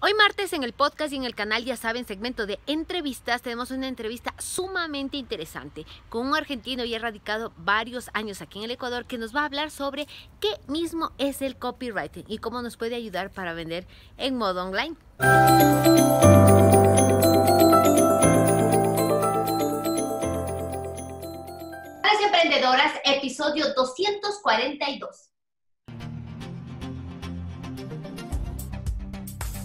Hoy martes en el podcast y en el canal, ya saben, segmento de entrevistas, tenemos una entrevista sumamente interesante con un argentino ya radicado varios años aquí en el Ecuador que nos va a hablar sobre qué mismo es el copywriting y cómo nos puede ayudar para vender en modo online. Madres Emprendedoras, episodio 242.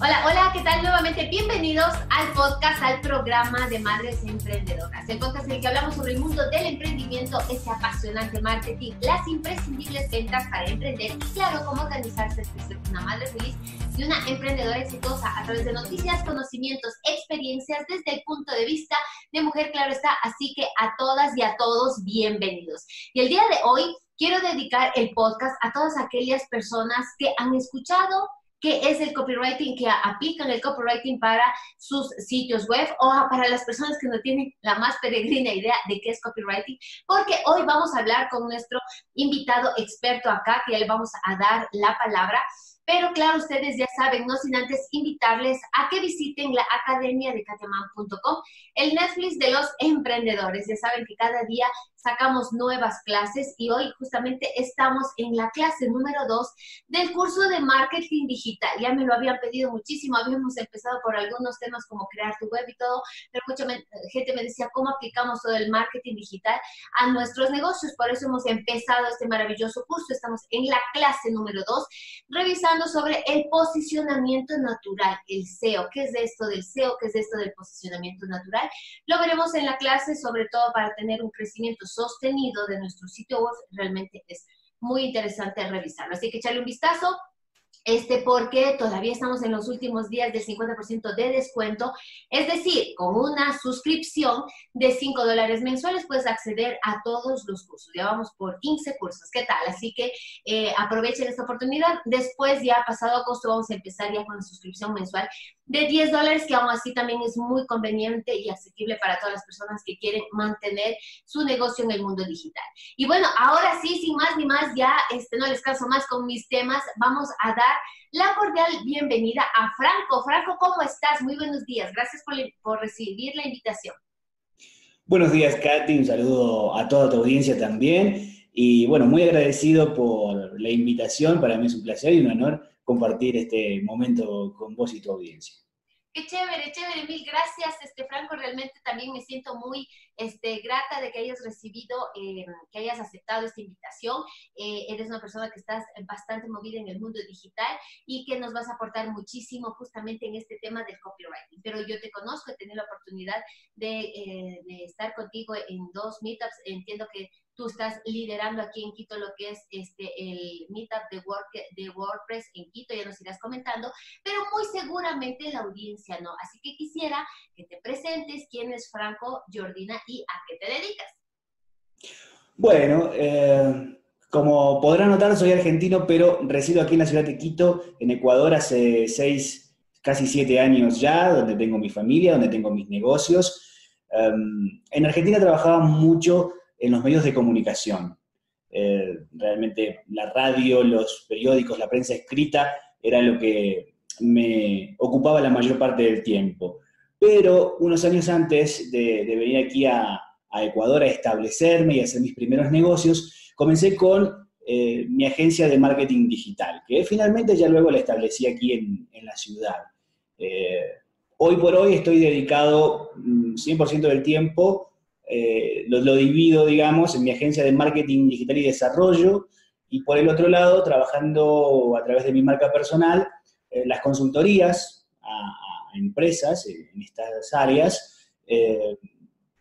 Hola, hola, ¿qué tal? Nuevamente bienvenidos al podcast, al programa de Madres Emprendedoras. El podcast en el que hablamos sobre el mundo del emprendimiento, ese apasionante marketing, las imprescindibles ventas para emprender y claro, cómo organizarse para ser una madre feliz y una emprendedora exitosa a través de noticias, conocimientos, experiencias desde el punto de vista de mujer, claro está. Así que a todas y a todos, bienvenidos. Y el día de hoy quiero dedicar el podcast a todas aquellas personas que han escuchado qué es el copywriting, que aplican el copywriting para sus sitios web o para las personas que no tienen la más peregrina idea de qué es copywriting, porque hoy vamos a hablar con nuestro invitado experto acá, que ya le vamos a dar la palabra. Pero claro, ustedes ya saben, no sin antes invitarles a que visiten la academia de Katyaman.com, el Netflix de los emprendedores. Ya saben que cada día sacamos nuevas clases y hoy justamente estamos en la clase número 2 del curso de marketing digital. Ya me lo habían pedido muchísimo, habíamos empezado por algunos temas como crear tu web y todo, pero mucha gente me decía cómo aplicamos todo el marketing digital a nuestros negocios. Por eso hemos empezado este maravilloso curso. Estamos en la clase número 2, revisando sobre el posicionamiento natural, el SEO. ¿Qué es esto del SEO? ¿Qué es esto del posicionamiento natural? Lo veremos en la clase, sobre todo para tener un crecimiento sostenido de nuestro sitio web. Realmente es muy interesante revisarlo. Así que echarle un vistazo. Porque todavía estamos en los últimos días del 50% de descuento, es decir, con una suscripción de $5 mensuales puedes acceder a todos los cursos. Ya vamos por 15 cursos, ¿qué tal? Así que aprovechen esta oportunidad. Después, ya pasado agosto, vamos a empezar ya con la suscripción mensual de $10, que aún así también es muy conveniente y asequible para todas las personas que quieren mantener su negocio en el mundo digital. Y bueno, ahora sí, sin más ni más, ya no les canso más con mis temas, vamos a dar la cordial bienvenida a Franco. Franco, ¿cómo estás? Muy buenos días, gracias por recibir la invitación. Buenos días, Katy, un saludo a toda tu audiencia también. Y bueno, muy agradecido por la invitación, para mí es un placer y un honor compartir este momento con vos y tu audiencia. Qué chévere, chévere, mil gracias, Franco. Realmente también me siento muy grata de que hayas recibido, que hayas aceptado esta invitación. Eres una persona que estás bastante movida en el mundo digital y que nos vas a aportar muchísimo justamente en este tema del copywriting. Pero yo te conozco, he tenido la oportunidad de estar contigo en 2 meetups. Entiendo que tú estás liderando aquí en Quito lo que es el meetup de WordPress en Quito, ya nos irás comentando, pero muy seguramente la audiencia no. Así que quisiera que te presentes quién es Franco Giardina y a qué te dedicas. Bueno, como podrán notar, soy argentino, pero resido aquí en la ciudad de Quito, en Ecuador, hace 6, casi 7 años ya, donde tengo mi familia, donde tengo mis negocios. En Argentina trabajaba mucho en los medios de comunicación. Realmente la radio, los periódicos, la prensa escrita era lo que me ocupaba la mayor parte del tiempo. Pero unos años antes de venir aquí a Ecuador a establecerme y hacer mis primeros negocios, comencé con mi agencia de marketing digital, que finalmente ya luego la establecí aquí en la ciudad. Hoy por hoy estoy dedicado 100% del tiempo. Lo divido, digamos, en mi agencia de marketing digital y desarrollo, y por el otro lado, trabajando a través de mi marca personal, las consultorías a empresas en estas áreas,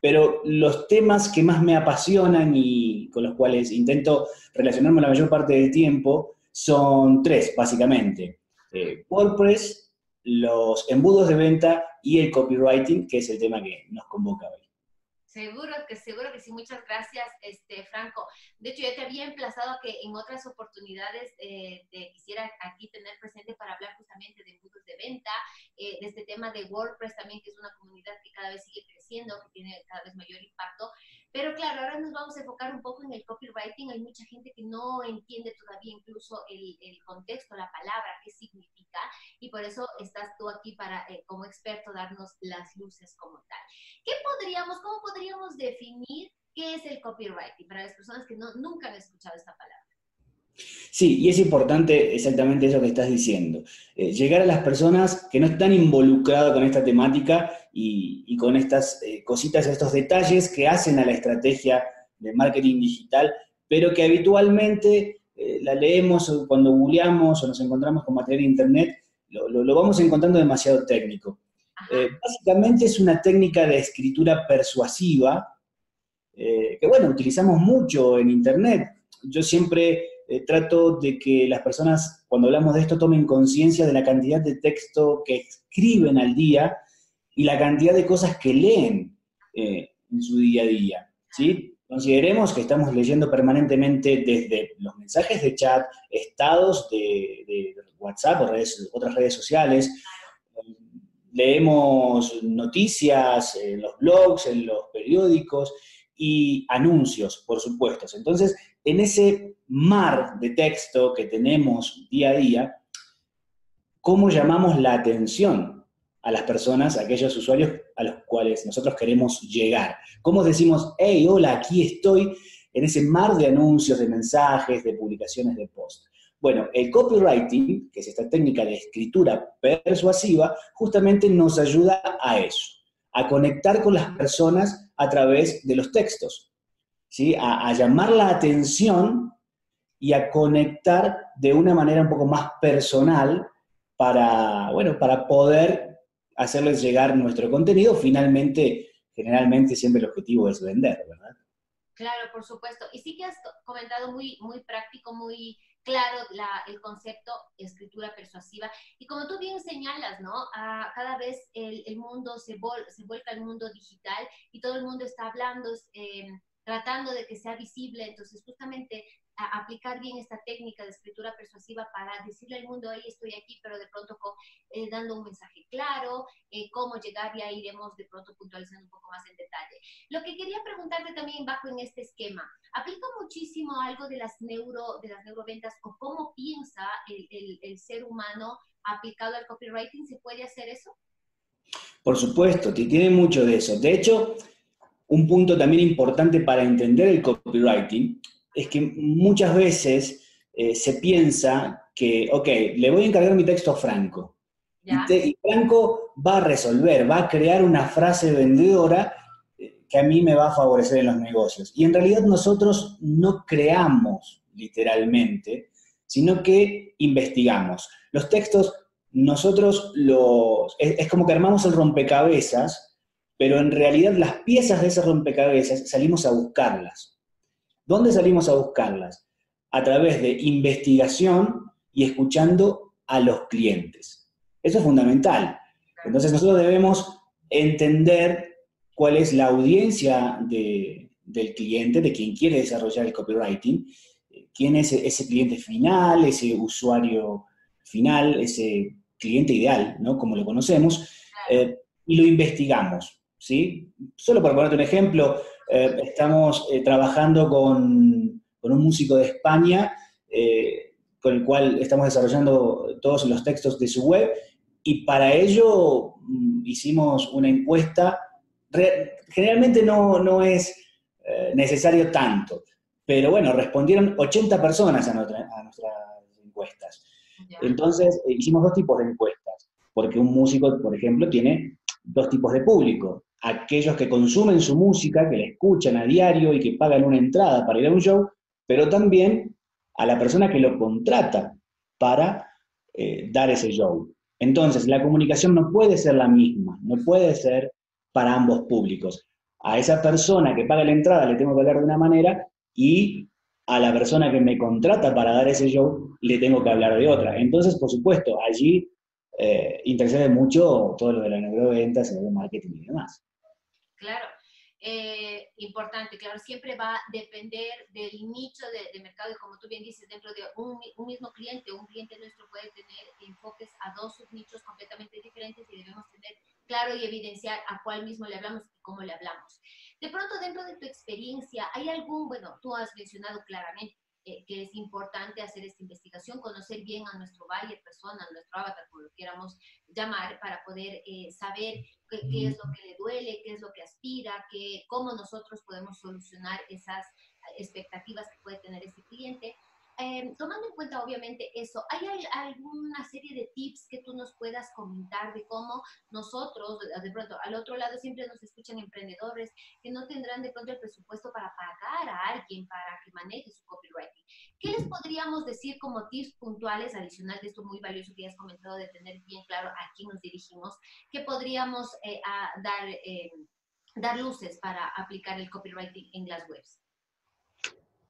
pero los temas que más me apasionan y con los cuales intento relacionarme la mayor parte del tiempo son 3, básicamente. WordPress, los embudos de venta y el copywriting, que es el tema que nos convoca hoy. Seguro que sí, muchas gracias, Franco. De hecho, yo te había emplazado que en otras oportunidades te quisiera aquí tener presente para hablar justamente de puntos de venta, de este tema de WordPress también, que es una comunidad que cada vez sigue creciendo, que tiene cada vez mayor impacto. Pero claro, ahora nos vamos a enfocar un poco en el copywriting. Hay mucha gente que no entiende todavía incluso el contexto, la palabra, qué significa, y por eso estás tú aquí para, como experto, darnos las luces como tal. ¿Qué podríamos, cómo podríamos definir qué es el copywriting para las personas que nunca han escuchado esta palabra? Sí, y es importante exactamente eso que estás diciendo. Llegar a las personas que no están involucradas con esta temática y con estas cositas, estos detalles que hacen a la estrategia de marketing digital, pero que habitualmente la leemos o cuando googleamos o nos encontramos con material de internet, lo vamos encontrando demasiado técnico. Básicamente es una técnica de escritura persuasiva que, bueno, utilizamos mucho en internet. Yo siempre... trato de que las personas, cuando hablamos de esto, tomen conciencia de la cantidad de texto que escriben al día y la cantidad de cosas que leen en su día a día, ¿sí? Consideremos que estamos leyendo permanentemente desde los mensajes de chat, estados de WhatsApp o otras redes sociales, leemos noticias en los blogs, en los periódicos y anuncios, por supuesto. Entonces, en ese mar de texto que tenemos día a día, ¿cómo llamamos la atención a las personas, a aquellos usuarios a los cuales nosotros queremos llegar? ¿Cómo decimos, hey, hola, aquí estoy, en ese mar de anuncios, de mensajes, de publicaciones, de posts? Bueno, el copywriting, que es esta técnica de escritura persuasiva, justamente nos ayuda a eso, a conectar con las personas a través de los textos. ¿Sí? A llamar la atención y a conectar de una manera un poco más personal para, bueno, para poder hacerles llegar nuestro contenido. Finalmente, generalmente siempre el objetivo es vender, ¿verdad? Claro, por supuesto. Y sí que has comentado muy práctico, muy claro el concepto de escritura persuasiva. Y como tú bien señalas, ¿no? Cada vez el mundo se vuelca al mundo digital y todo el mundo está hablando... tratando de que sea visible, entonces justamente aplicar bien esta técnica de escritura persuasiva para decirle al mundo, hey, estoy aquí, pero de pronto dando un mensaje claro, cómo llegar, y ahí iremos de pronto puntualizando un poco más en detalle. Lo que quería preguntarte también, bajo en este esquema, ¿aplica muchísimo algo de las neuroventas o cómo piensa el ser humano aplicado al copywriting? ¿Se puede hacer eso? Por supuesto, tiene mucho de eso. De hecho... un punto también importante para entender el copywriting es que muchas veces se piensa que, ok, le voy a encargar mi texto a Franco. Y Franco va a resolver, va a crear una frase vendedora que a mí me va a favorecer en los negocios. Y en realidad nosotros no creamos literalmente, sino que investigamos. Los textos nosotros es como que armamos el rompecabezas, pero en realidad las piezas de ese rompecabezas salimos a buscarlas. ¿Dónde salimos a buscarlas? A través de investigación y escuchando a los clientes. Eso es fundamental. Entonces nosotros debemos entender cuál es la audiencia del cliente, de quien quiere desarrollar el copywriting, quién es ese cliente final, ese usuario final, ese cliente ideal, ¿no? Como lo conocemos, y lo investigamos. ¿Sí? Solo para ponerte un ejemplo, estamos trabajando con un músico de España, con el cual estamos desarrollando todos los textos de su web, y para ello hicimos una encuesta. Generalmente no es necesario tanto, pero bueno, respondieron 80 personas a nuestras encuestas. Entonces, hicimos dos tipos de encuestas, porque un músico, por ejemplo, tiene dos tipos de público. Aquellos que consumen su música, que la escuchan a diario y que pagan una entrada para ir a un show, pero también a la persona que lo contrata para dar ese show. Entonces, la comunicación no puede ser la misma, no puede ser para ambos públicos. A esa persona que paga la entrada le tengo que hablar de una manera y a la persona que me contrata para dar ese show le tengo que hablar de otra. Entonces, por supuesto, allí interesa mucho todo lo de la neuroventas, el marketing y demás. Claro, importante, claro, siempre va a depender del nicho de mercado y como tú bien dices, dentro de un mismo cliente, un cliente nuestro puede tener enfoques a dos subnichos completamente diferentes y debemos tener claro y evidenciar a cuál mismo le hablamos y cómo le hablamos. De pronto, dentro de tu experiencia, ¿hay algún, bueno, tú has mencionado claramente que es importante hacer esta investigación, conocer bien a nuestro buyer persona, a nuestro avatar, como lo quieramos llamar, para poder saber qué es lo que le duele, qué es lo que aspira, cómo nosotros podemos solucionar esas expectativas que puede tener ese cliente? Tomando en cuenta, obviamente, eso, ¿hay alguna serie de tips que tú nos puedas comentar de cómo nosotros, de pronto, al otro lado siempre nos escuchan emprendedores que no tendrán de pronto el presupuesto para pagar a alguien para que maneje su copywriting? ¿Qué les podríamos decir como tips puntuales, adicional de esto muy valioso que ya has comentado, de tener bien claro a quién nos dirigimos, que podríamos dar luces para aplicar el copywriting en las webs?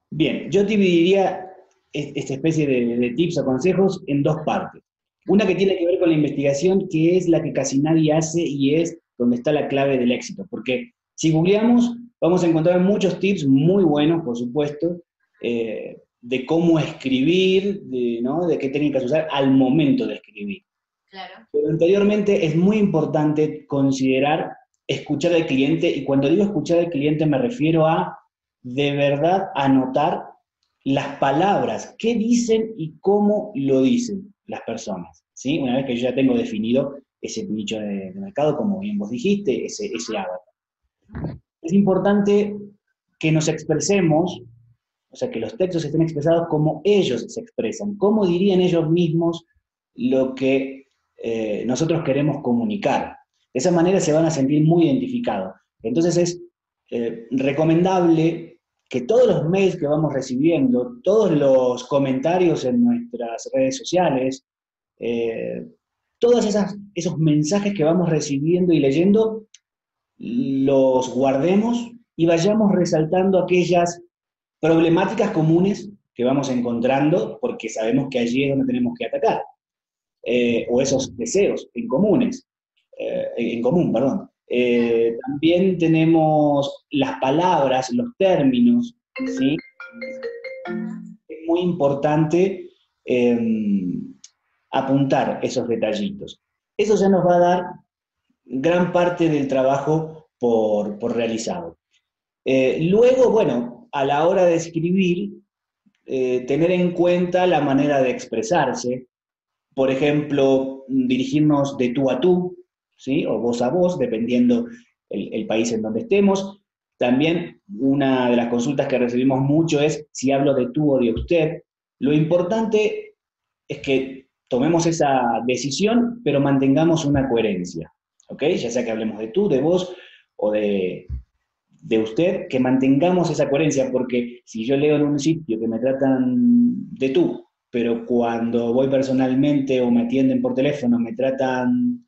Bien, yo dividiría esta especie de tips o consejos en dos partes. Una que tiene que ver con la investigación, que es la que casi nadie hace y es donde está la clave del éxito. Porque si googleamos, vamos a encontrar muchos tips muy buenos, por supuesto, de cómo escribir, de qué técnicas usar al momento de escribir. Claro. Pero anteriormente es muy importante considerar escuchar al cliente, y cuando digo escuchar al cliente me refiero a, de verdad, anotar las palabras, qué dicen y cómo lo dicen las personas, ¿sí? Una vez que yo ya tengo definido ese nicho de mercado, como bien vos dijiste, ese avatar. Es importante que nos expresemos, o sea, que los textos estén expresados como ellos se expresan, cómo dirían ellos mismos lo que nosotros queremos comunicar. De esa manera se van a sentir muy identificados. Entonces es recomendable que todos los mails que vamos recibiendo, todos los comentarios en nuestras redes sociales, todos esos mensajes que vamos recibiendo y leyendo, los guardemos y vayamos resaltando aquellas problemáticas comunes que vamos encontrando, porque sabemos que allí es donde tenemos que atacar, o esos deseos en común. También tenemos las palabras, los términos, ¿sí? Es muy importante apuntar esos detallitos. Eso ya nos va a dar gran parte del trabajo por realizado. Luego, bueno, a la hora de escribir, tener en cuenta la manera de expresarse. Por ejemplo, dirigirnos de tú a tú, ¿sí? O voz a voz, dependiendo el país en donde estemos. También una de las consultas que recibimos mucho es si hablo de tú o de usted. Lo importante es que tomemos esa decisión, pero mantengamos una coherencia, ¿ok? Ya sea que hablemos de tú, de vos o de usted, que mantengamos esa coherencia, porque si yo leo en un sitio que me tratan de tú, pero cuando voy personalmente o me atienden por teléfono me tratan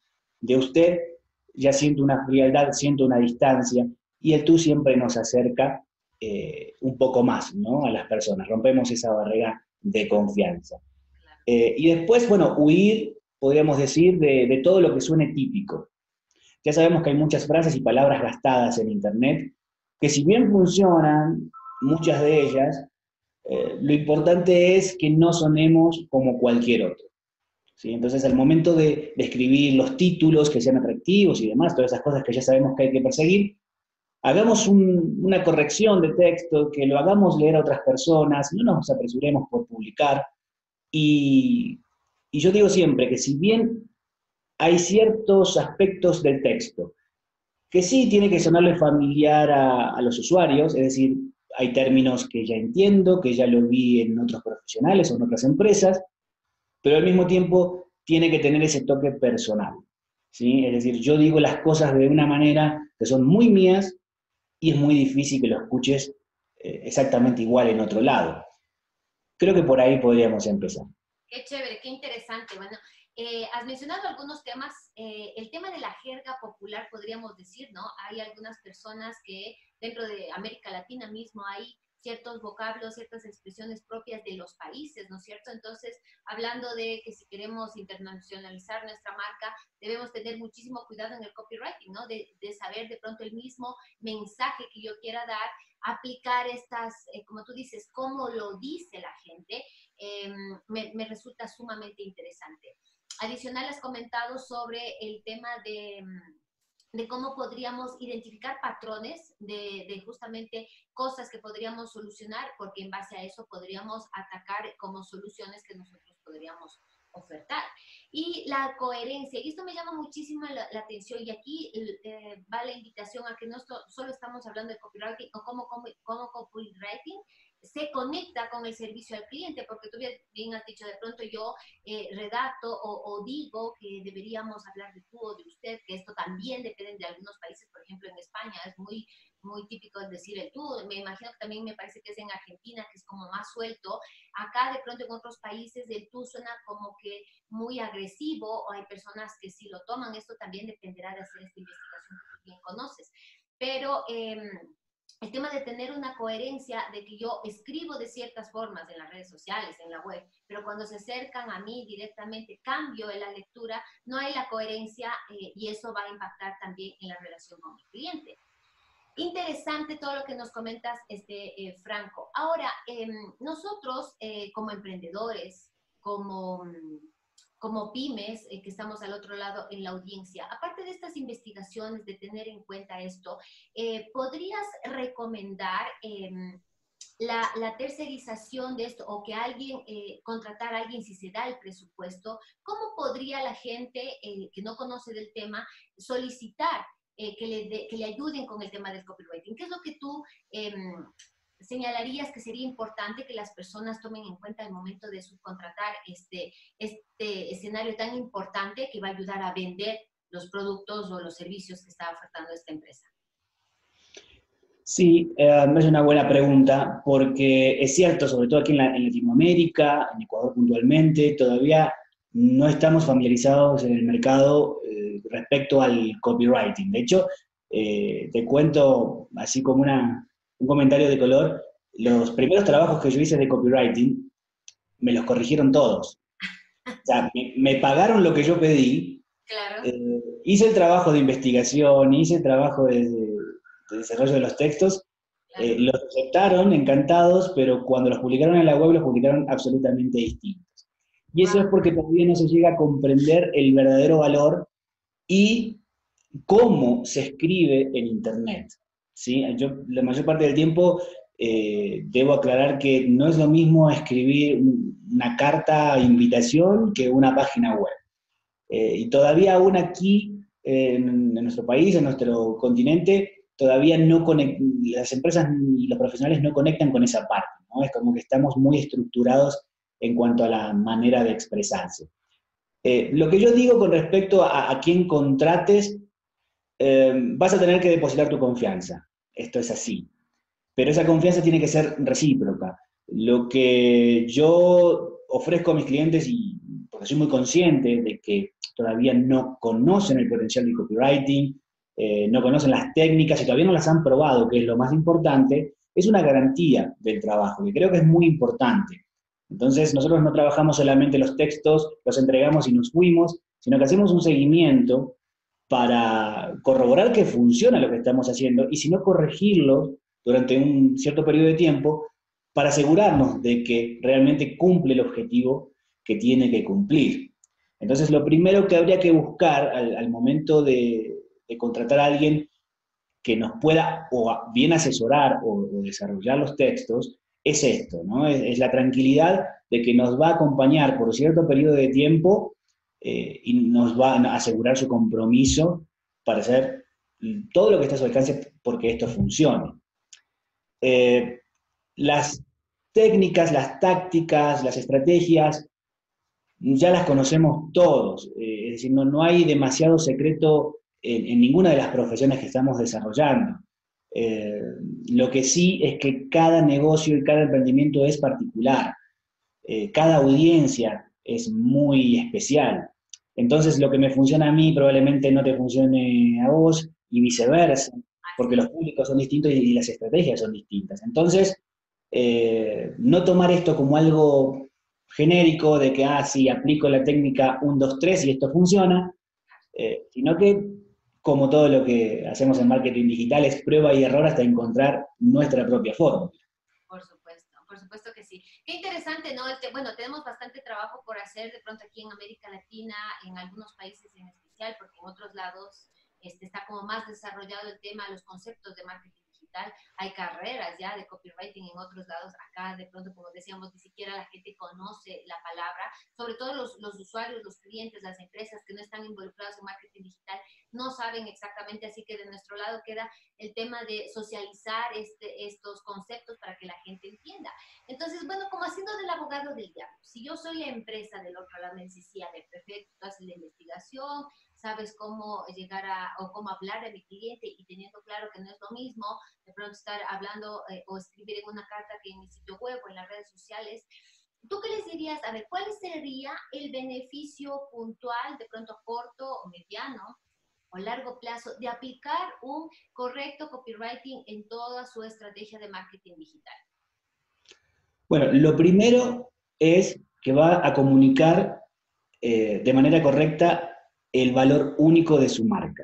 de usted, ya siento una frialdad, siento una distancia, y el tú siempre nos acerca un poco más, ¿no?, a las personas, rompemos esa barrera de confianza. Claro. Y después, bueno, huir, podríamos decir, de todo lo que suene típico. Ya sabemos que hay muchas frases y palabras gastadas en Internet, que si bien funcionan, muchas de ellas, lo importante es que no sonemos como cualquier otro. ¿Sí? Entonces, al momento de escribir los títulos que sean atractivos y demás, todas esas cosas que ya sabemos que hay que perseguir, hagamos una corrección de texto, que lo hagamos leer a otras personas, no nos apresuremos por publicar. Y yo digo siempre que si bien hay ciertos aspectos del texto que sí tiene que sonarle familiar a los usuarios, es decir, hay términos que ya entiendo, que ya lo vi en otros profesionales o en otras empresas, pero al mismo tiempo tiene que tener ese toque personal, ¿sí? Es decir, yo digo las cosas de una manera que son muy mías y es muy difícil que lo escuches exactamente igual en otro lado. Creo que por ahí podríamos empezar. Qué chévere, qué interesante. Bueno, has mencionado algunos temas. El tema de la jerga popular, podríamos decir, ¿no? Hay algunas personas que dentro de América Latina mismo hay ciertos vocablos, ciertas expresiones propias de los países, ¿no es cierto? Entonces, hablando de que si queremos internacionalizar nuestra marca, debemos tener muchísimo cuidado en el copywriting, ¿no? De saber de pronto el mismo mensaje que yo quiera dar, aplicar estas, como tú dices, cómo lo dice la gente, me resulta sumamente interesante. Adicional, has comentado sobre el tema de de cómo podríamos identificar patrones de justamente cosas que podríamos solucionar, porque en base a eso podríamos atacar como soluciones que nosotros podríamos ofertar. Y la coherencia, y esto me llama muchísimo la atención, y aquí va la invitación a que no solo estamos hablando de copywriting o cómo copywriting se conecta con el servicio al cliente, porque tú bien has dicho, de pronto yo redacto o digo que deberíamos hablar de tú o de usted, que esto también depende de algunos países, por ejemplo en España es muy típico decir el tú, me imagino que también me parece que es en Argentina, que es como más suelto. Acá de pronto en otros países el tú suena como que muy agresivo, o hay personas que sí lo toman, esto también dependerá de hacer esta investigación que tú bien conoces. Pero el tema de tener una coherencia de que yo escribo de ciertas formas en las redes sociales, en la web, pero cuando se acercan a mí directamente, cambio en la lectura, no hay la coherencia y eso va a impactar también en la relación con el cliente. Interesante todo lo que nos comentas, Franco. Ahora, nosotros como emprendedores, como pymes que estamos al otro lado en la audiencia, aparte de estas investigaciones, de tener en cuenta esto, ¿podrías recomendar la tercerización de esto, o que alguien, contratar a alguien si se da el presupuesto? ¿Cómo podría la gente que no conoce del tema solicitar que le ayuden con el tema del copywriting? ¿Qué es lo que tú señalarías que sería importante que las personas tomen en cuenta al momento de subcontratar este escenario tan importante que va a ayudar a vender los productos o los servicios que está ofertando esta empresa? Sí, es una buena pregunta, porque es cierto, sobre todo aquí en Latinoamérica, en Ecuador puntualmente, todavía no estamos familiarizados en el mercado respecto al copywriting. De hecho, te cuento así como un comentario de color, los primeros trabajos que yo hice de copywriting, me los corrigieron todos. O sea, me pagaron lo que yo pedí. Claro. Hice el trabajo de investigación, hice el trabajo de desarrollo de los textos. Claro. Los aceptaron, encantados, pero cuando los publicaron en la web, los publicaron absolutamente distintos. Y eso es porque todavía no se llega a comprender el verdadero valor y cómo se escribe en Internet. ¿Sí? Yo la mayor parte del tiempo debo aclarar que no es lo mismo escribir una carta a invitación que una página web. Y todavía aún aquí, en nuestro país, en nuestro continente, todavía no las empresas y los profesionales no conectan con esa parte, ¿no? Es como que estamos muy estructurados en cuanto a la manera de expresarse. Lo que yo digo con respecto a quién contrates, vas a tener que depositar tu confianza, esto es así, pero esa confianza tiene que ser recíproca. Lo que yo ofrezco a mis clientes, y porque soy muy consciente de que todavía no conocen el potencial del copywriting, no conocen las técnicas y todavía no las han probado, que es lo más importante, es una garantía del trabajo, que creo que es muy importante. Entonces nosotros no trabajamos solamente los textos, los entregamos y nos fuimos, sino que hacemos un seguimiento para corroborar que funciona lo que estamos haciendo, y si no, corregirlo durante un cierto periodo de tiempo para asegurarnos de que realmente cumple el objetivo que tiene que cumplir. Entonces, lo primero que habría que buscar al momento de contratar a alguien que nos pueda o bien asesorar o desarrollar los textos, es esto, ¿no? Es la tranquilidad de que nos va a acompañar por cierto periodo de tiempo y nos van a asegurar su compromiso para hacer todo lo que está a su alcance porque esto funcione. Las técnicas, las tácticas, las estrategias, ya las conocemos todos. Es decir, no hay demasiado secreto en ninguna de las profesiones que estamos desarrollando. Lo que sí es que cada negocio y cada emprendimiento es particular. Cada audiencia es muy especial. Entonces, lo que me funciona a mí probablemente no te funcione a vos y viceversa, porque los públicos son distintos y las estrategias son distintas. Entonces, no tomar esto como algo genérico de que, sí, aplico la técnica 1, 2, 3 y esto funciona, sino que, como todo lo que hacemos en marketing digital, es prueba y error hasta encontrar nuestra propia fórmula. Por supuesto que sí. Qué interesante, ¿no? Bueno, tenemos bastante trabajo por hacer de pronto aquí en América Latina, en algunos países en especial, porque en otros lados está como más desarrollado el tema, los conceptos de marketing digital, hay carreras ya de copywriting en otros lados. Acá de pronto, como decíamos, ni siquiera la gente conoce la palabra, sobre todo los usuarios, los clientes, las empresas que no están involucradas en marketing digital no saben exactamente, así que de nuestro lado queda el tema de socializar estos conceptos para que la gente entienda. Entonces, bueno, como haciendo del abogado del diablo, si yo soy la empresa del otro lado, me decía, perfecto, tú haces la investigación, sabes cómo llegar o cómo hablar a mi cliente, y teniendo claro que no es lo mismo de pronto estar hablando o escribir en una carta que en mi sitio web o en las redes sociales. ¿Tú qué les dirías? A ver, ¿cuál sería el beneficio puntual, de pronto corto o mediano o largo plazo, de aplicar un correcto copywriting en toda su estrategia de marketing digital? Bueno, lo primero es que va a comunicar de manera correcta el valor único de su marca,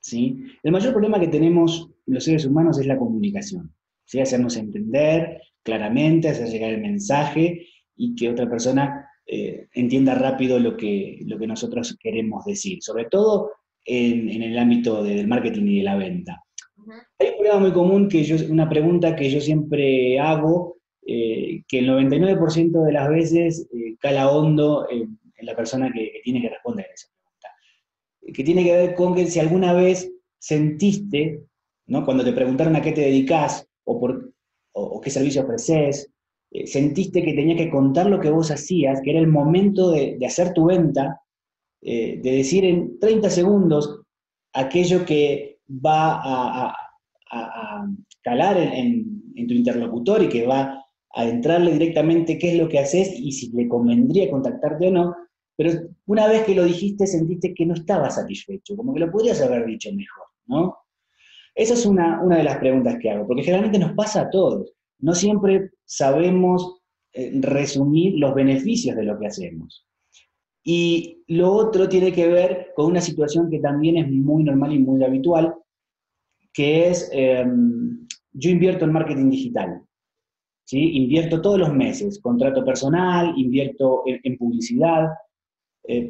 ¿sí? El mayor problema que tenemos los seres humanos es la comunicación, ¿sí? Hacernos entender claramente, hacer llegar el mensaje y que otra persona entienda rápido lo que nosotros queremos decir, sobre todo en el ámbito del marketing y de la venta. Uh-huh. Hay un problema muy común, una pregunta que yo siempre hago, que el 99% de las veces cala hondo en la persona que tiene que responder eso, que tiene que ver con que si alguna vez sentiste, ¿no? Cuando te preguntaron a qué te dedicás o qué servicio ofrecés, sentiste que tenías que contar lo que vos hacías, que era el momento de hacer tu venta, de decir en 30 segundos aquello que va a calar en tu interlocutor y que va a entrarle directamente qué es lo que haces y si le convendría contactarte o no. Pero una vez que lo dijiste, sentiste que no estabas satisfecho, como que lo podrías haber dicho mejor, ¿no? Esa es una de las preguntas que hago, porque generalmente nos pasa a todos. No siempre sabemos resumir los beneficios de lo que hacemos. Y lo otro tiene que ver con una situación que también es muy normal y muy habitual, que es, yo invierto en marketing digital, ¿sí? Invierto todos los meses, contrato personal, invierto en publicidad,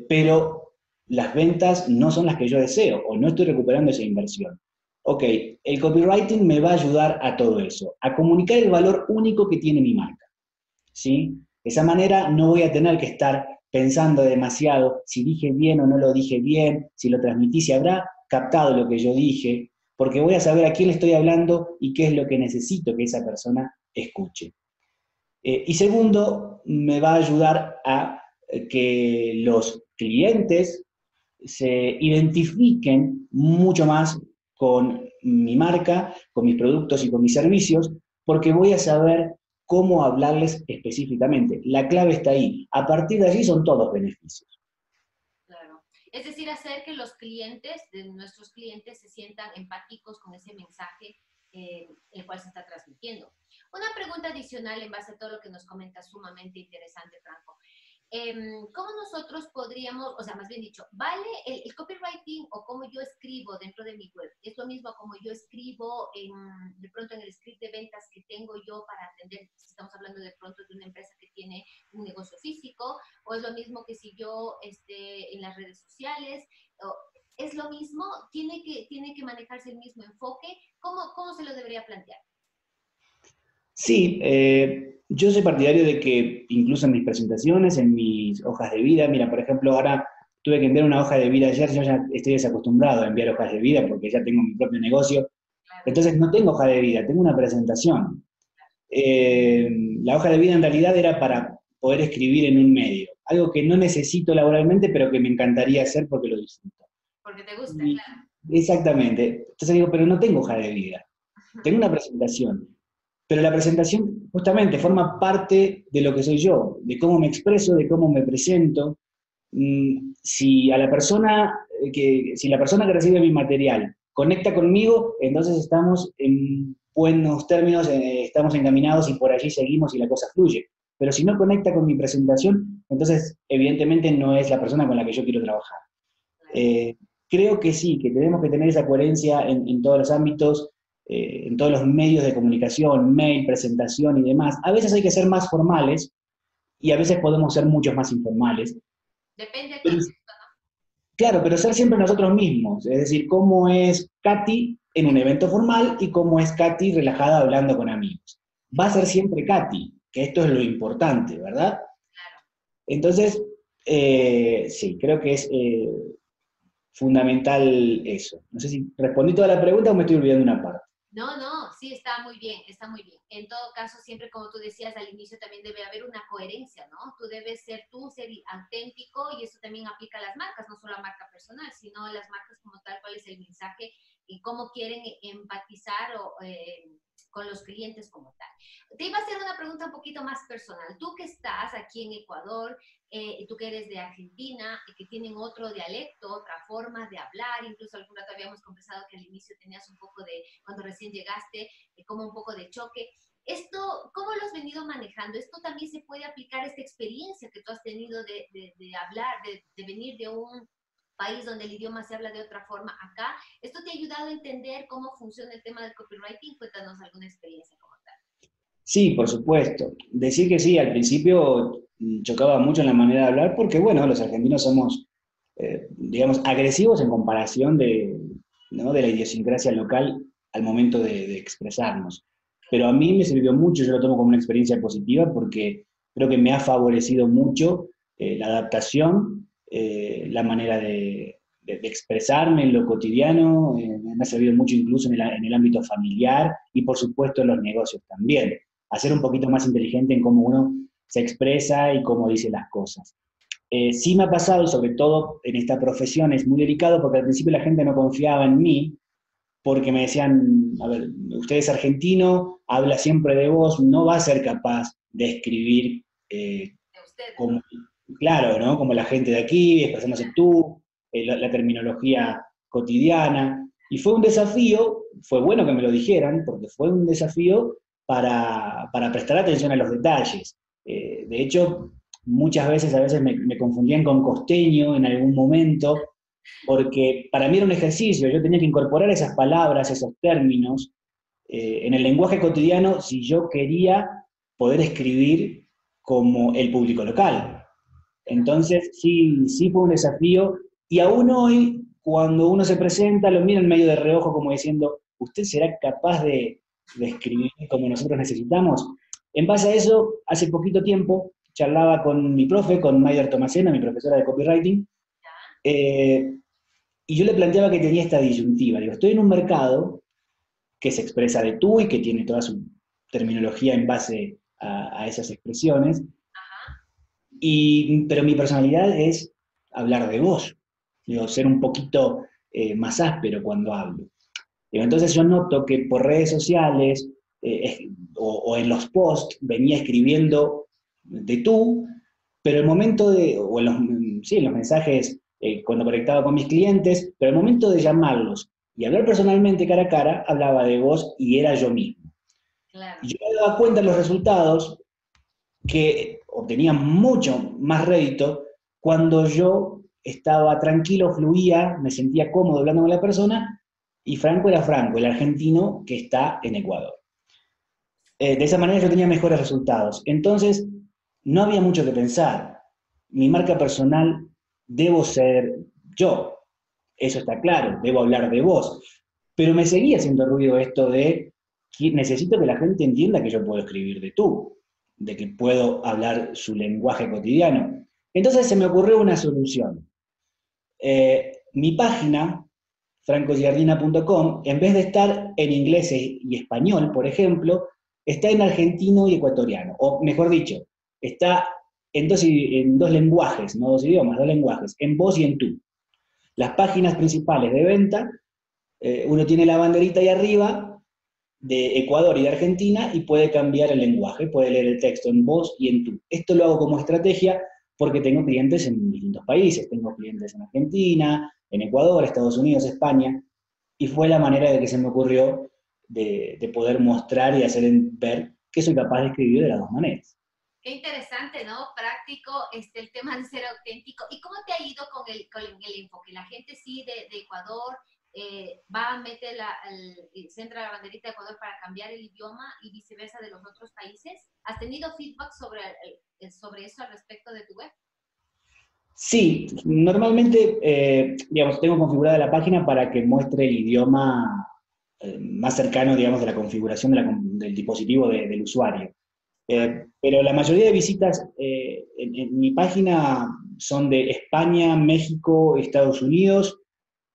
pero las ventas no son las que yo deseo, o no estoy recuperando esa inversión. Ok, el copywriting me va a ayudar a todo eso, a comunicar el valor único que tiene mi marca, ¿sí? De esa manera no voy a tener que estar pensando demasiado si dije bien o no lo dije bien, si lo transmití, si habrá captado lo que yo dije, porque voy a saber a quién le estoy hablando y qué es lo que necesito que esa persona escuche. Y segundo, me va a ayudar a que los clientes se identifiquen mucho más con mi marca, con mis productos y con mis servicios, porque voy a saber cómo hablarles específicamente. La clave está ahí. A partir de allí son todos beneficios. Es decir, hacer que los clientes, nuestros clientes, se sientan empáticos con ese mensaje el cual se está transmitiendo. Una pregunta adicional en base a todo lo que nos comenta, sumamente interesante, Franco. ¿Cómo nosotros podríamos, o sea, más bien dicho, ¿vale el copywriting o cómo yo escribo dentro de mi web? Es lo mismo como yo escribo de pronto en el script de ventas que tengo yo para atender, si estamos hablando de pronto de una empresa que tiene un negocio físico, o es lo mismo que si yo en las redes sociales, ¿es lo mismo? ¿Tiene que manejarse el mismo enfoque? ¿Cómo se lo debería plantear? Sí, yo soy partidario de que incluso en mis presentaciones, en mis hojas de vida, mira, por ejemplo, ahora tuve que enviar una hoja de vida ayer, yo ya estoy desacostumbrado a enviar hojas de vida porque ya tengo mi propio negocio, entonces no tengo hoja de vida, tengo una presentación. La hoja de vida en realidad era para poder escribir en un medio, algo que no necesito laboralmente, pero que me encantaría hacer porque lo disfruto. Porque te gusta, claro. Exactamente, entonces digo, pero no tengo hoja de vida, tengo una presentación. Pero la presentación justamente forma parte de lo que soy yo, de cómo me expreso, de cómo me presento. Si la persona que recibe mi material conecta conmigo, entonces estamos en buenos términos, estamos encaminados y por allí seguimos y la cosa fluye. Pero si no conecta con mi presentación, entonces evidentemente no es la persona con la que yo quiero trabajar. Creo que sí, que tenemos que tener esa coherencia en todos los ámbitos, en todos los medios de comunicación, mail, presentación y demás. A veces hay que ser más formales y a veces podemos ser muchos más informales. Depende del contexto, ¿no? Claro, pero ser siempre nosotros mismos, es decir, cómo es Katy en un evento formal y cómo es Katy relajada hablando con amigos. Va a ser siempre Katy, que esto es lo importante, ¿verdad? Claro. Entonces, sí, creo que es fundamental eso. No sé si respondí toda la pregunta o me estoy olvidando una parte. No, no, sí, está muy bien, está muy bien. En todo caso, siempre como tú decías al inicio, también debe haber una coherencia, ¿no? Tú debes ser tú, ser auténtico, y eso también aplica a las marcas, no solo a marca personal, sino a las marcas como tal, cuál es el mensaje y cómo quieren empatizar con los clientes como tal. Te iba a hacer una pregunta un poquito más personal. Tú que estás aquí en Ecuador, tú que eres de Argentina, que tienen otro dialecto, otra forma de hablar, incluso algún rato habíamos conversado que al inicio tenías un poco de, cuando recién llegaste, como un poco de choque. Esto, ¿cómo lo has venido manejando? ¿Esto también se puede aplicar, esta experiencia que tú has tenido de hablar, de venir de un país donde el idioma se habla de otra forma acá? ¿Esto te ha ayudado a entender cómo funciona el tema del copywriting? Cuéntanos alguna experiencia como tal. Sí, por supuesto. Decir que sí, al principio chocaba mucho en la manera de hablar porque, bueno, los argentinos somos, digamos, agresivos en comparación de la idiosincrasia local al momento de expresarnos. Pero a mí me sirvió mucho, yo lo tomo como una experiencia positiva porque creo que me ha favorecido mucho la adaptación. La manera de expresarme en lo cotidiano, me ha servido mucho incluso en el ámbito familiar y por supuesto en los negocios también. Hacer un poquito más inteligente en cómo uno se expresa y cómo dice las cosas. Sí me ha pasado, y sobre todo en esta profesión es muy delicado porque al principio la gente no confiaba en mí porque me decían, a ver, usted es argentino, habla siempre de vos, no va a ser capaz de escribir como... Claro, ¿no? Como la gente de aquí, expresándose tú, la terminología cotidiana. Y fue un desafío, fue bueno que me lo dijeran, porque fue un desafío para prestar atención a los detalles. De hecho, muchas veces me confundían con costeño en algún momento, porque para mí era un ejercicio, yo tenía que incorporar esas palabras, esos términos, en el lenguaje cotidiano si yo quería poder escribir como el público local. Entonces, sí, sí fue un desafío, y aún hoy, cuando uno se presenta, lo mira en medio de reojo como diciendo, ¿usted será capaz de escribir como nosotros necesitamos? En base a eso, hace poquito tiempo, charlaba con mi profe, con Mayer Tomasena, mi profesora de copywriting, y yo le planteaba que tenía esta disyuntiva. Digo, estoy en un mercado que se expresa de tú y que tiene toda su terminología en base a esas expresiones, pero mi personalidad es hablar de vos, digo, ser un poquito más áspero cuando hablo. Digo, entonces yo noto que por redes sociales o en los posts venía escribiendo de tú, pero el momento en los mensajes cuando conectaba con mis clientes, pero el momento de llamarlos y hablar personalmente cara a cara, hablaba de vos y era yo mismo. Claro. Yo me daba cuenta de los resultados que obtenía mucho más rédito cuando yo estaba tranquilo, fluía, me sentía cómodo hablando con la persona, y Franco era Franco, el argentino que está en Ecuador. De esa manera yo tenía mejores resultados. Entonces, no había mucho que pensar. Mi marca personal, debo ser yo. Eso está claro, debo hablar de vos. Pero me seguía haciendo ruido esto de que necesito que la gente entienda que yo puedo escribir de tú, de que puedo hablar su lenguaje cotidiano. Entonces se me ocurrió una solución. Mi página, FrancoGiardina.com, en vez de estar en inglés y español, por ejemplo, está en argentino y ecuatoriano, o mejor dicho, está en dos lenguajes, no dos idiomas, dos lenguajes, en vos y en tú. Las páginas principales de venta, uno tiene la banderita ahí arriba, de Ecuador y de Argentina, y puede cambiar el lenguaje, puede leer el texto en vos y en tú. Esto lo hago como estrategia porque tengo clientes en distintos países, tengo clientes en Argentina, en Ecuador, Estados Unidos, España, y fue la manera de que se me ocurrió de poder mostrar y hacer ver que soy capaz de escribir de las dos maneras. Qué interesante, ¿no? Práctico, el tema de ser auténtico. ¿Y cómo te ha ido con el enfoque? La gente sí de Ecuador... va a meter centra la banderita de Ecuador para cambiar el idioma y viceversa de los otros países. ¿Has tenido feedback sobre eso al respecto de tu web? Sí, normalmente, digamos, tengo configurada la página para que muestre el idioma más cercano, digamos, de la configuración de del dispositivo del usuario. Pero la mayoría de visitas en mi página son de España, México, Estados Unidos,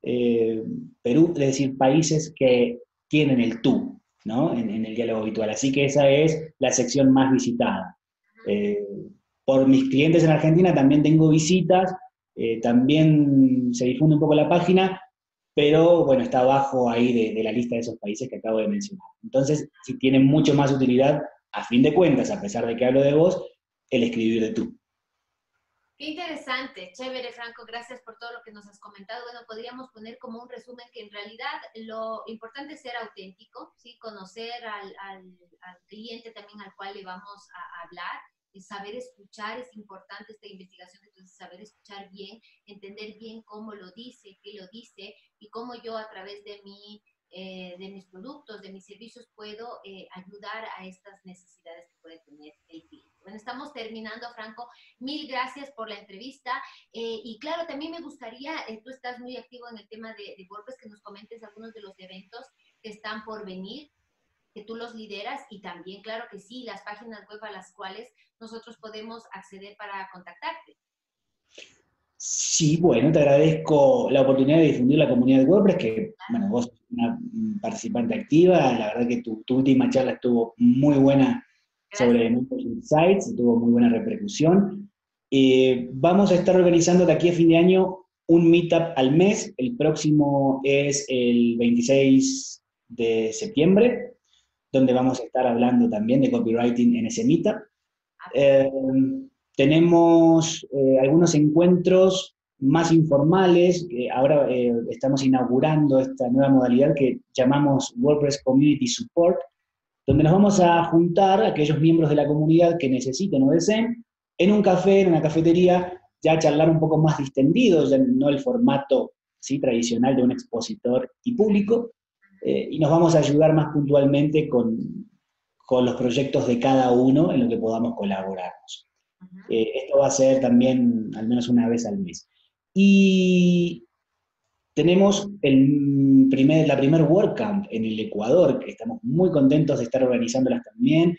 Perú, es decir, países que tienen el tú, ¿no? En el diálogo habitual. Así que esa es la sección más visitada. Por mis clientes en Argentina también tengo visitas, también se difunde un poco la página, pero bueno, está abajo ahí de la lista de esos países que acabo de mencionar. Entonces, si tiene mucho más utilidad, a fin de cuentas, a pesar de que hablo de vos, el escribir de tú. Qué interesante, chévere, Franco, gracias por todo lo que nos has comentado. Bueno, podríamos poner como un resumen que en realidad lo importante es ser auténtico, ¿sí? Conocer al cliente también al cual le vamos a hablar. Saber escuchar es importante, esta investigación, entonces saber escuchar bien, entender bien cómo lo dice, qué lo dice y cómo yo a través de mis productos, de mis servicios puedo ayudar a estas necesidades que puede tener el cliente. Bueno, estamos terminando, Franco. Mil gracias por la entrevista. Y claro, también me gustaría, tú estás muy activo en el tema de WordPress, que nos comentes algunos de los eventos que están por venir, que tú los lideras y también, claro que sí, las páginas web a las cuales nosotros podemos acceder para contactarte. Sí, bueno, te agradezco la oportunidad de difundir la comunidad de WordPress, que, bueno, vos sos una participante activa, la verdad que tu última charla estuvo muy buena. Gracias. Sobre muchos insights, tuvo muy buena repercusión. Vamos a estar organizando de aquí a fin de año un meetup al mes, el próximo es el 26 de septiembre, donde vamos a estar hablando también de copywriting en ese meetup. Tenemos algunos encuentros más informales, ahora estamos inaugurando esta nueva modalidad que llamamos WordPress Community Support, donde nos vamos a juntar a aquellos miembros de la comunidad que necesiten o deseen, en un café, en una cafetería, ya a charlar un poco más distendido, ya no el formato, ¿sí?, tradicional de un expositor y público, y nos vamos a ayudar más puntualmente con los proyectos de cada uno en lo que podamos colaborarnos. Esto va a ser también al menos una vez al mes. Y tenemos la primer WordCamp en el Ecuador, que estamos muy contentos de estar organizándolas también.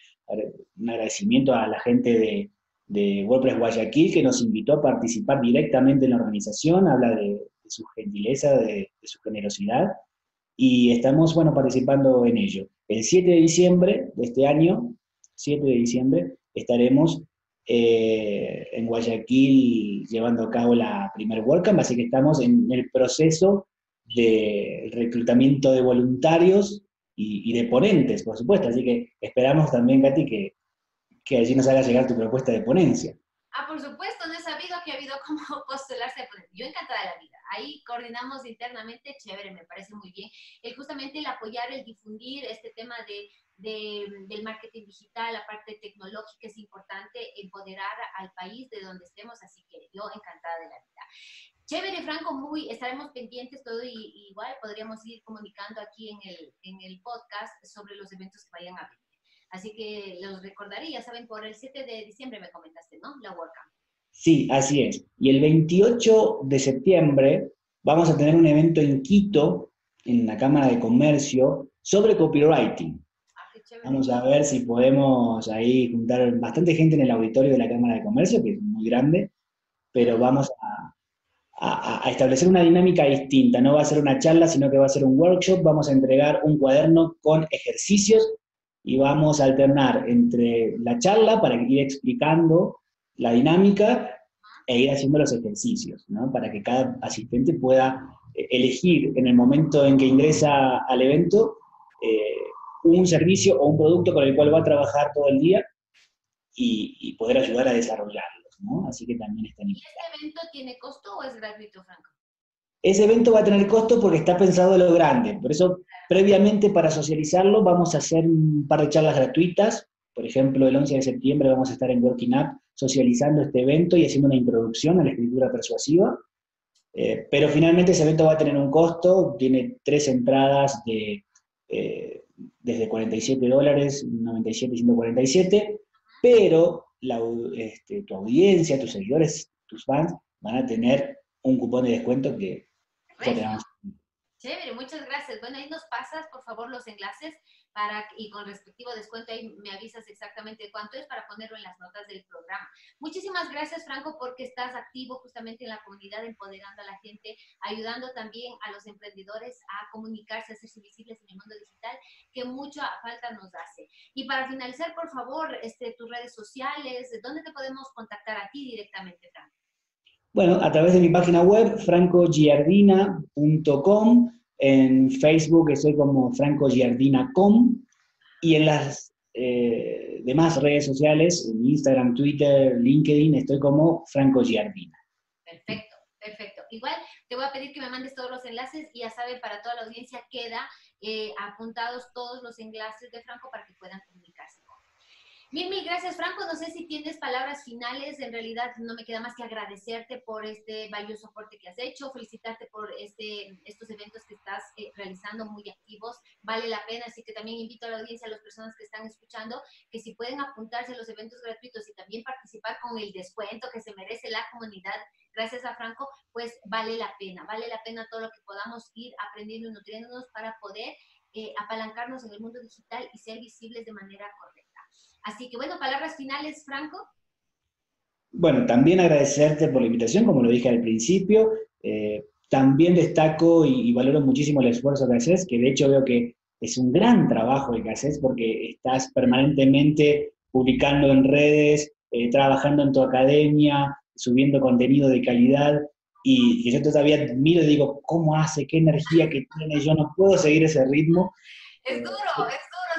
Un agradecimiento a la gente de WordPress Guayaquil, que nos invitó a participar directamente en la organización, habla de su gentileza, de su generosidad, y estamos, bueno, participando en ello. El 7 de diciembre de este año, 7 de diciembre, estaremos en Guayaquil llevando a cabo la primer WordCamp, así que estamos en el proceso de reclutamiento de voluntarios y de ponentes, por supuesto, así que esperamos también, Katy, que allí nos haga llegar tu propuesta de ponencia. Ah, por supuesto, no he sabido que ha habido como postularse a ponencia. Yo encantada de la vida. Ahí coordinamos internamente, chévere, me parece muy bien. Justamente el apoyar, el difundir este tema del marketing digital, la parte tecnológica es importante, empoderar al país de donde estemos, así que yo encantada de la vida. Chévere, Franco, estaremos pendientes todo y igual podríamos ir comunicando aquí en el podcast sobre los eventos que vayan a venir. Así que los recordaré, ya saben, por el 7 de diciembre me comentaste, ¿no? La WordCamp. Sí, así es. Y el 28 de septiembre vamos a tener un evento en Quito, en la Cámara de Comercio, sobre copywriting. Vamos a ver si podemos ahí juntar bastante gente en el auditorio de la Cámara de Comercio, que es muy grande, pero vamos a establecer una dinámica distinta. No va a ser una charla, sino que va a ser un workshop. Vamos a entregar un cuaderno con ejercicios y vamos a alternar entre la charla para ir explicando la dinámica e ir haciendo los ejercicios, ¿no? Para que cada asistente pueda elegir en el momento en que ingresa al evento un servicio o un producto con el cual va a trabajar todo el día y poder ayudar a desarrollarlos, ¿no? Así que también están invitados. ¿Y este evento tiene costo o es gratuito, Franco? Ese evento va a tener costo porque está pensado a lo grande. Por eso, previamente, para socializarlo, vamos a hacer un par de charlas gratuitas. Por ejemplo, el 11 de septiembre vamos a estar en Working App socializando este evento y haciendo una introducción a la escritura persuasiva. Pero finalmente ese evento va a tener un costo. Tiene 3 entradas desde $47, $97 y $147. Pero tu audiencia, tus seguidores, tus fans, van a tener un cupón de descuento que... Chévere, muchas gracias. Bueno, ahí nos pasas, por favor, los enlaces para, y con respectivo descuento, ahí me avisas exactamente cuánto es para ponerlo en las notas del programa. Muchísimas gracias, Franco, porque estás activo justamente en la comunidad, empoderando a la gente, ayudando también a los emprendedores a comunicarse, a hacerse visibles en el mundo digital, que mucha falta nos hace. Y para finalizar, por favor, tus redes sociales, ¿dónde te podemos contactar a ti directamente, Franco? Bueno, a través de mi página web, francogiardina.com, en Facebook estoy como francogiardina.com, y en las demás redes sociales, en Instagram, Twitter, LinkedIn, estoy como Franco Giardina. Perfecto, perfecto. Igual te voy a pedir que me mandes todos los enlaces, y ya saben, para toda la audiencia queda apuntados todos los enlaces de Franco para que puedan comunicarse. Mil gracias, Franco. No sé si tienes palabras finales. En realidad no me queda más que agradecerte por este valioso aporte que has hecho, felicitarte por estos eventos que estás realizando, muy activos, vale la pena. Así que también invito a la audiencia, a las personas que están escuchando, que si pueden apuntarse a los eventos gratuitos y también participar con el descuento que se merece la comunidad, gracias a Franco, pues vale la pena todo lo que podamos ir aprendiendo y nutriéndonos para poder apalancarnos en el mundo digital y ser visibles de manera correcta. Así que, bueno, palabras finales, Franco. Bueno, también agradecerte por la invitación, como lo dije al principio. También destaco y valoro muchísimo el esfuerzo que haces, que de hecho veo que es un gran trabajo el que haces, porque estás permanentemente publicando en redes, trabajando en tu academia, subiendo contenido de calidad, y que yo todavía admiro y digo, ¿cómo hace? ¿Qué energía que tiene? Yo no puedo seguir ese ritmo. Es duro,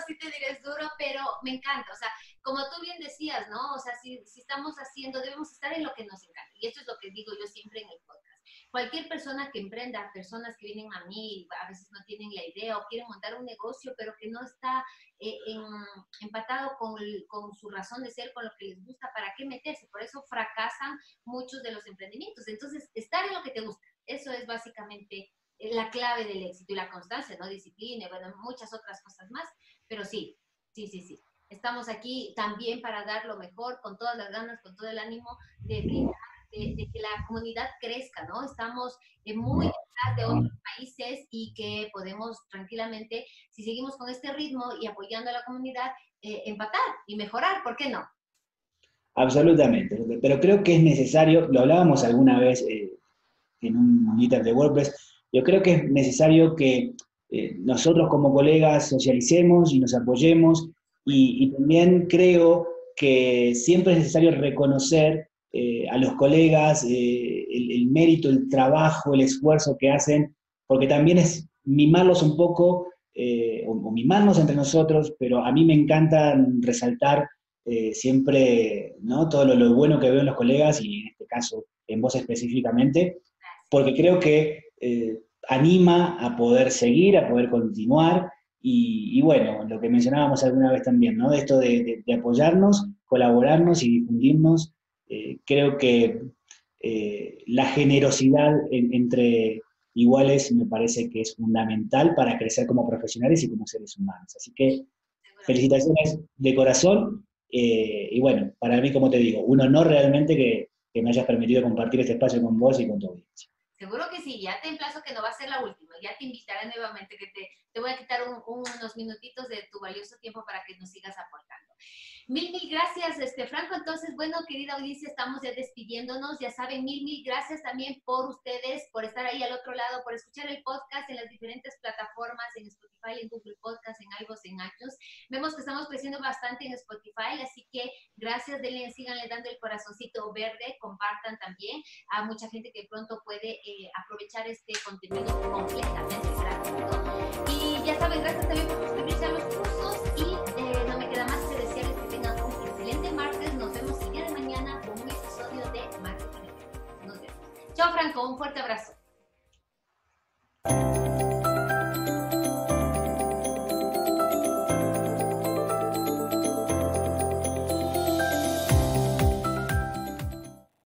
sí te diré, es duro, pero me encanta. O sea, como tú bien decías, ¿no? O sea, si estamos haciendo, debemos estar en lo que nos encanta. Y esto es lo que digo yo siempre en el podcast. Cualquier persona que emprenda, personas que vienen a mí, a veces no tienen la idea o quieren montar un negocio, pero que no está empatado con su razón de ser, con lo que les gusta, ¿para qué meterse? Por eso fracasan muchos de los emprendimientos. Entonces, estar en lo que te gusta, eso es básicamente la clave del éxito, y la constancia, ¿no? Disciplina, bueno, muchas otras cosas más, pero sí. Estamos aquí también para dar lo mejor, con todas las ganas, con todo el ánimo de que la comunidad crezca, ¿no? Estamos muy detrás de otros países, y que podemos tranquilamente, si seguimos con este ritmo y apoyando a la comunidad, empatar y mejorar, ¿por qué no? Absolutamente, pero creo que es necesario, lo hablábamos alguna vez en un meetup de WordPress. Yo creo que es necesario que nosotros como colegas socialicemos y nos apoyemos, y también creo que siempre es necesario reconocer a los colegas el mérito, el trabajo, el esfuerzo que hacen, porque también es mimarlos un poco, o mimarnos entre nosotros, pero a mí me encanta resaltar siempre, ¿no?, todo lo bueno que veo en los colegas, y en este caso en vos específicamente, porque creo que anima a poder seguir, a poder continuar, y bueno, lo que mencionábamos alguna vez también, ¿no? De esto de apoyarnos, colaborarnos y difundirnos. Creo que la generosidad entre iguales me parece que es fundamental para crecer como profesionales y como seres humanos. Así que felicitaciones de corazón, y bueno, para mí, como te digo, un honor realmente que me hayas permitido compartir este espacio con vos y con tu audiencia. Seguro que sí, ya te emplazo que no va a ser la última, ya te invitaré nuevamente, que te voy a quitar unos minutitos de tu valioso tiempo para que nos sigas aportando. Mil gracias, Franco. Entonces, bueno, querida audiencia, estamos ya despidiéndonos. Ya saben, mil gracias también por ustedes, por estar ahí al otro lado, por escuchar el podcast en las diferentes plataformas, en Spotify, en Google Podcast, en iVoox, en iTunes. Vemos que estamos creciendo bastante en Spotify, así que gracias, denle, síganle dando el corazoncito verde, compartan también a mucha gente que pronto puede aprovechar este contenido completamente gratuito. Y ya saben, gracias también por suscribirse a los cursos, y no me queda más que desearles que tengan un excelente martes. Nos vemos el día de mañana con un episodio de Madres Emprendedoras. Nos vemos. Chao, Franco, un fuerte abrazo.